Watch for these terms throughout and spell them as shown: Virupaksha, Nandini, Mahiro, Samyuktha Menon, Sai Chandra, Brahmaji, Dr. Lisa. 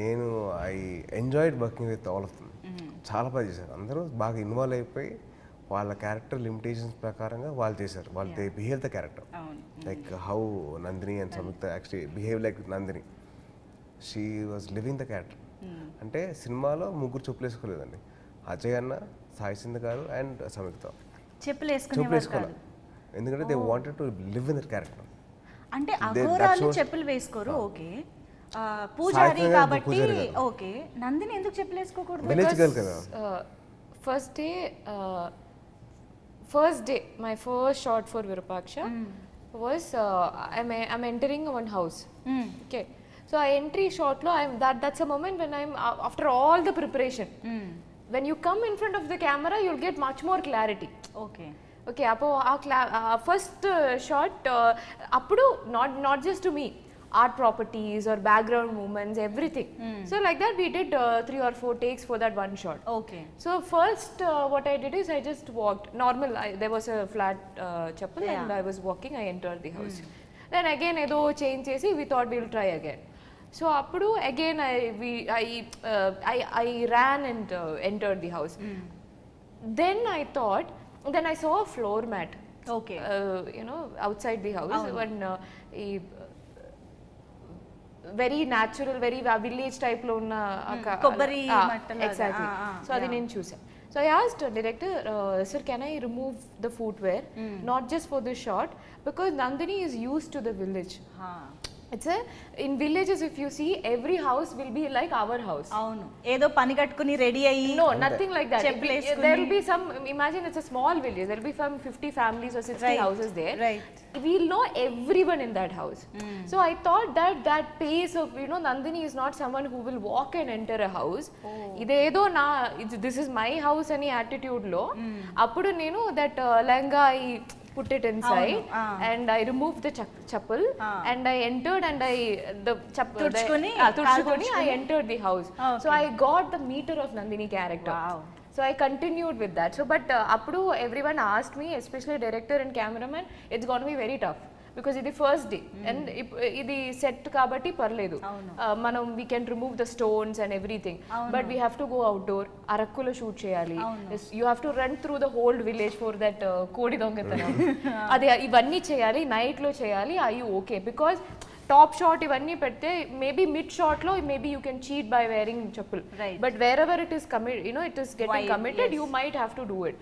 I enjoyed working with all of them. Chala baga chesaru. Andaru baga involve ayyipoyi వాళ్ళ character limitations ప్రకారంగా వాళ్ళు చేశారు. వాళ్ళు they behave the character like how Nandini and Samyuktha actually behave like Nandini. She was living the character. అంటే సినిమాలో ముగ్గురు చెప్పులేసుకోలేదండి, అజయ్ అన్న, సాయి సింధు గారు అండ్ సంయుక్త చెప్పులేసుకోవాలి. ఎందుకంటే they wanted to live in their character. అంటే అగోరాలు చెప్పులు వేసుకోరు, ఓకే పూజారి కాబట్టి ఓకే, నందిని ఎందుకు చెప్పులేసుకోకూడదు? విలేజ్ గర్ల్ కదా. First day, my first shot for Virupaksha was I'm entering one house. Okay, so I entry shot lo that's a moment when I'm after all the preparation. When you come in front of the camera, you'll get much more clarity. Okay. Okay, appo first shot appudu not just to me. Art properties or background movements, everything. So like that we did 3 or 4 takes for that one shot. Okay. So first what I did is I just walked normal. There was a flat chapel and I was walking. I entered the house. Then again edo change chesi we thought we will try again. So appudu again I ran and entered the house. Then I saw a floor mat. Okay. You know, outside the house when very natural, very village type lo unna kobbari mattala exactly. So adi nenu chusam. So I asked director, sir, can I remove the footwear not just for this shot because Nandini is used to the village. It's a in villages if you see every house will be like our house. Avunu edo pani kattukoni ready ayi no nothing like that. There will be some, imagine it's a small village, there will be some 50 families or 60 houses there. Right. We'll know everyone in that house. So I thought that pace of, you know, Nandini is not someone who will walk and enter a house. This is my house any attitude lo appudu nenu that langa I put it inside and I removed the chappal and I entered and the chappal tuchukoni I entered the house. So I got the meter of Nandini character. So I continued with that. So but appudu everyone asked me, especially director and cameraman, it's going to be very tough because it's the first day and idi set kabatti parledu manam we can remove the stones and everything but we have to go outdoor arakkulo shoot cheyali. You have to run through the whole village for that kodi dongatana adi ivanni cheyali, night lo cheyali. Are you okay? because top shot ivanni pette maybe mid shot lo maybe you can cheat by wearing chappal, but wherever it is committed, you know, it is getting committed, you might have to do it.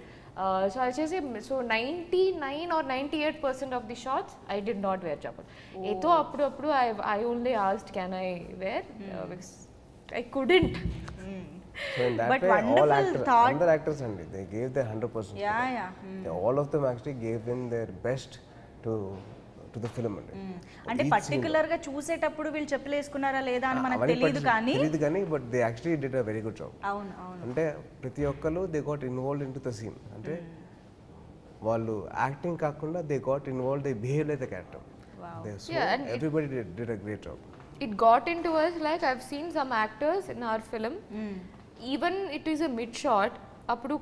So I just say, so 99 or 98% of the shots I did not wear chappal. Eto appudu I only asked, can I wear? Because I couldn't. So in that way, all actors and they gave their 100%. All of them actually gave in their best to the film. అంటే particular గా చూసేటప్పుడు వీళ్ళు చెప్పలేసుకున్నారా లేదా అని మనకు తెలియదు కానీ but they actually did a very good job. అంటే ప్రతి ఒక్కరు they got involved into the scene. అంటే వాళ్ళు యాక్టింగ్ కాకుండా they got involved, they behaved like the character. So and everybody did a great job. It got into us, like I've seen some actors in our film even it is a mid shot appudu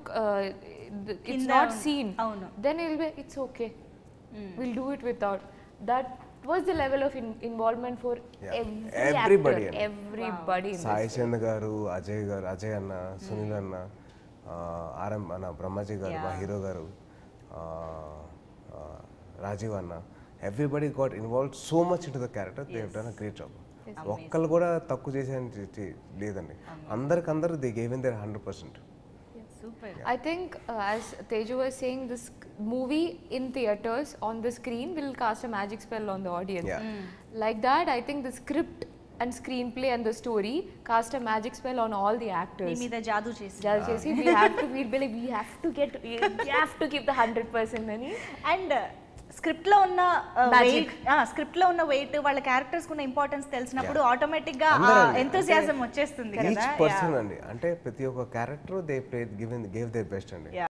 it's not seen. Then it'll be it's okay. We'll do it without. That was the level of involvement for everybody actor, everybody in Sai Chandra garu, Ajay garu, Ajay Anna, Sunil Anna, RM Anna, Brahmaji garu, Mahiro garu, Rajiv Anna, everybody got involved so much into the character. They have done a great job. Okkalu kuda takku chesandi ledandi, andarkandaru they gave in their 100%. Super. I think as Teju was saying, this movie in theaters on the screen will cast a magic spell on the audience. Like that, I think the script and screenplay and the story cast a magic spell on all the actors. Me the jadoo chesi. Jadoo chesi. We have to get. We have to give the 100%, Nani. And script lo unna weight, script lo unna weight, vaalla characters ku unna importance telusinappudu automatic ga enthusiasm vachestundi kada. Each person andi, ante prati oka character they played, gave their best andi.